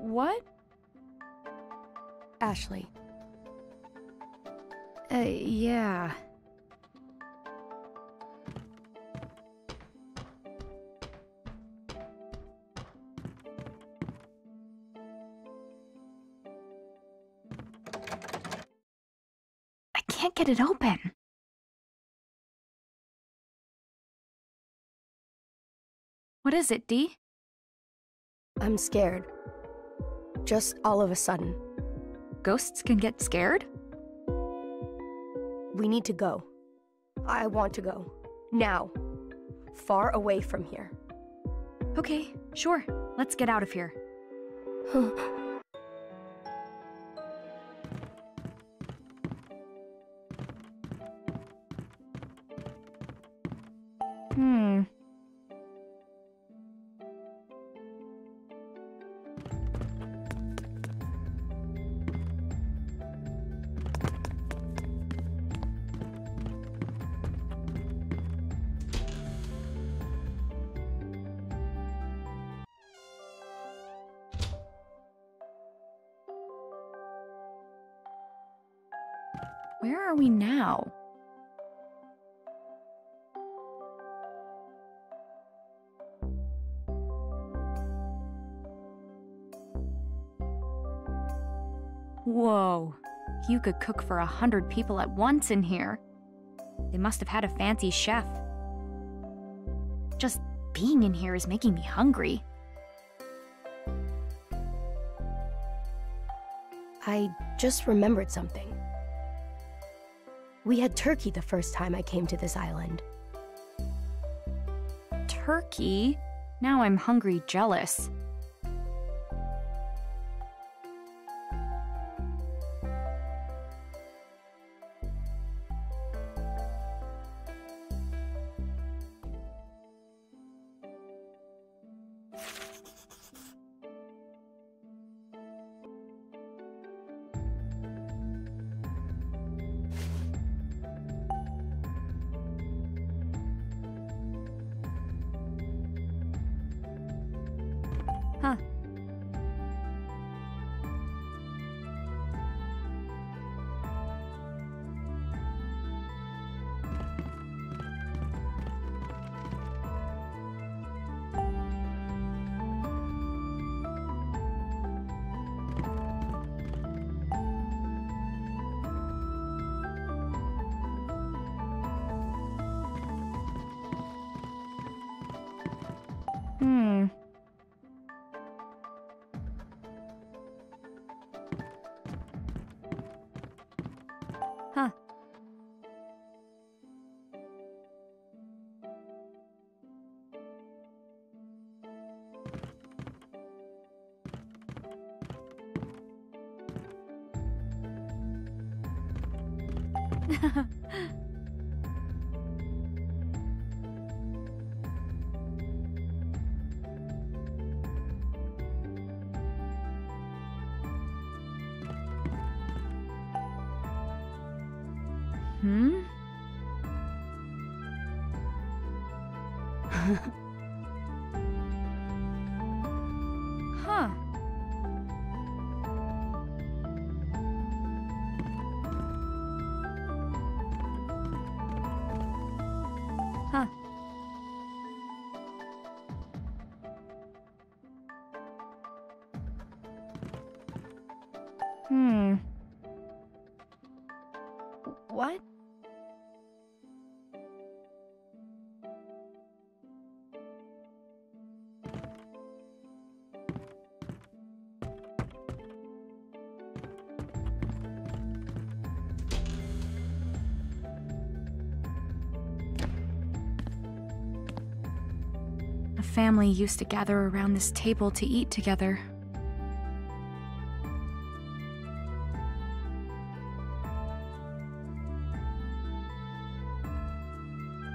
What? Ashley. Yeah. I can't get it open. What is it, Dee? I'm scared. Just all of a sudden. Ghosts can get scared? We need to go. I want to go. Now. Far away from here. Okay, sure. Let's get out of here. Where are we now? Whoa, you could cook for 100 people at once in here. They must have had a fancy chef. Just being in here is making me hungry. I just remembered something. We had turkey the first time I came to this island. Turkey? Now I'm hungry, jealous. What? A family used to gather around this table to eat together.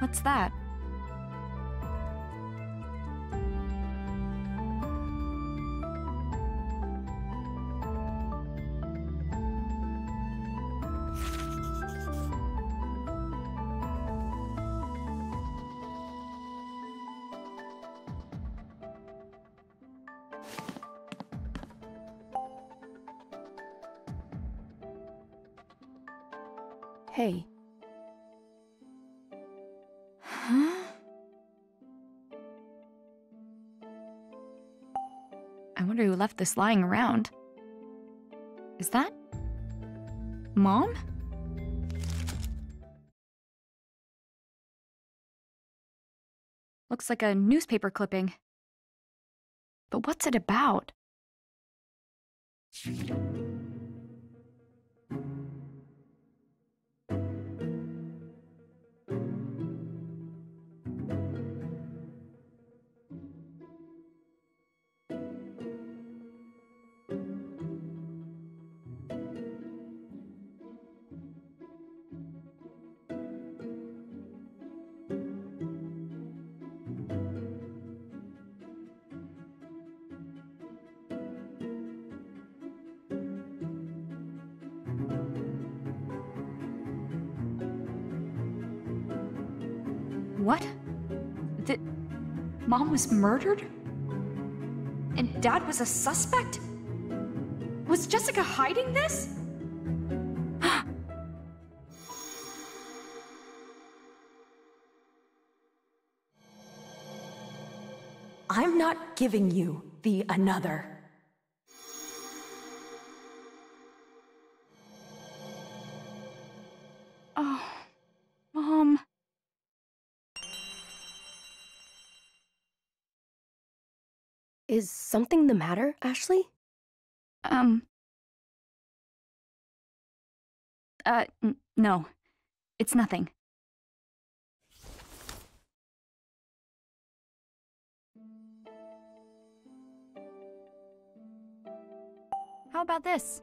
What's that? Hey. Huh? I wonder who left this lying around. Is that... Mom? Looks like a newspaper clipping. But what's it about? What? That Mom was murdered? And Dad was a suspect? Was Jessica hiding this? I'm not giving you the another. Is something the matter, Ashley? No. It's nothing. How about this?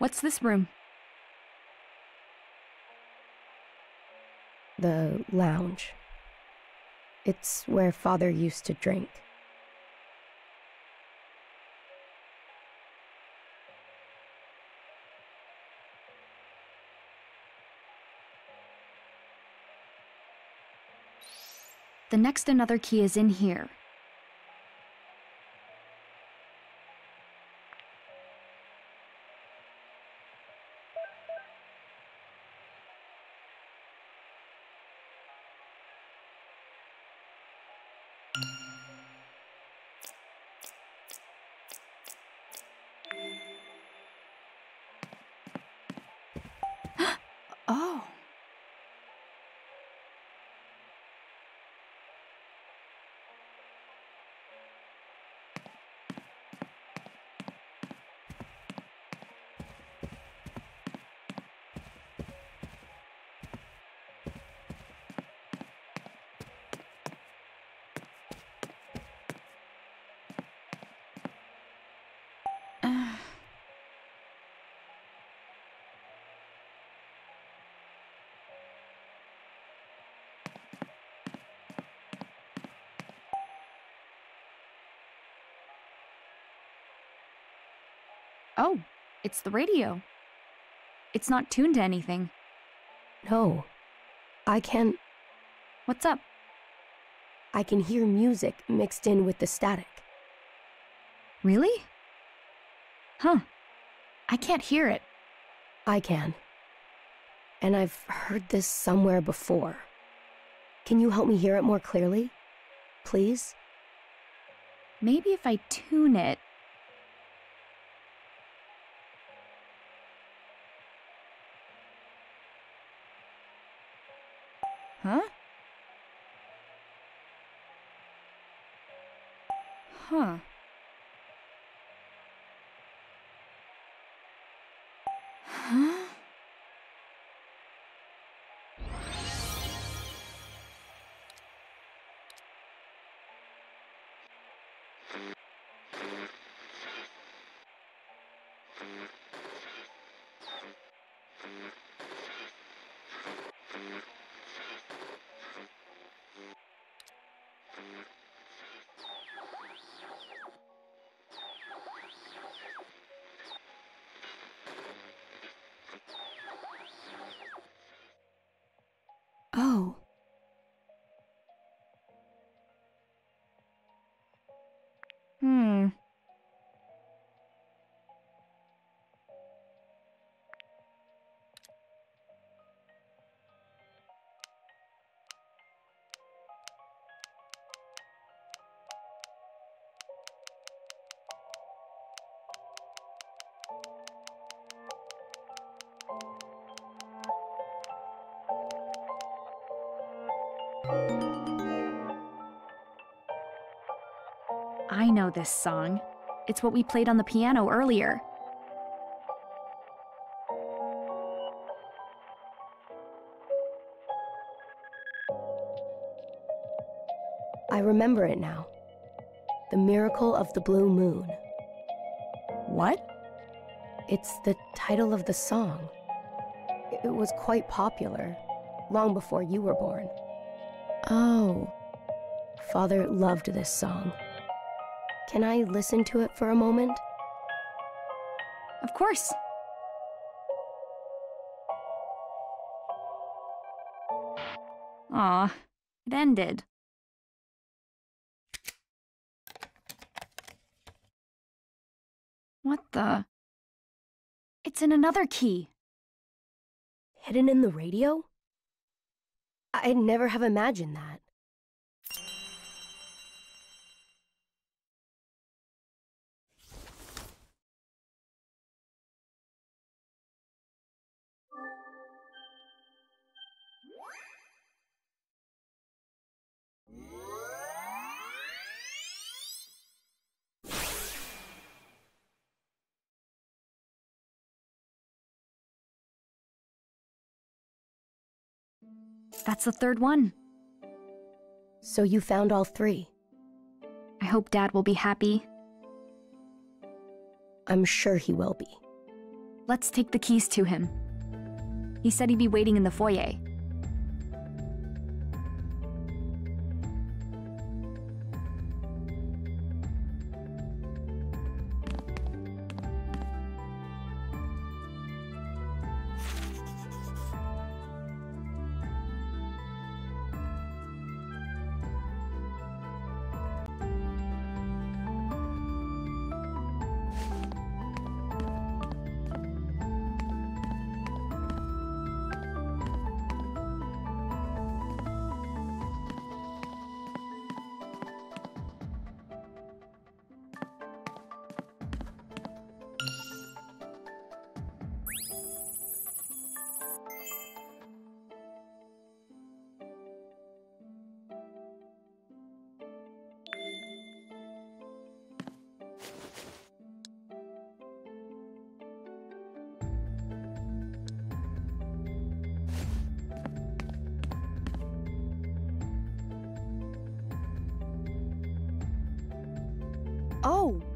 What's this room? The lounge. It's where Father used to drink. The next another key is in here. Oh. Oh, it's the radio. It's not tuned to anything. No, I can't... What's up? I can hear music mixed in with the static. Really? Huh. I can't hear it. I can. And I've heard this somewhere before. Can you help me hear it more clearly? Please? Maybe if I tune it... Huh? Huh. Huh? Oh. I know this song. It's what we played on the piano earlier. I remember it now. The Miracle of the Blue Moon. What? It's the title of the song. It was quite popular, long before you were born. Oh. Father loved this song. Can I listen to it for a moment? Of course. Aw, it ended. What the? It's in another key. Hidden in the radio? I'd never have imagined that. That's the third one. So you found all three. I hope Dad will be happy. I'm sure he will be. Let's take the keys to him. He said he'd be waiting in the foyer. Oh!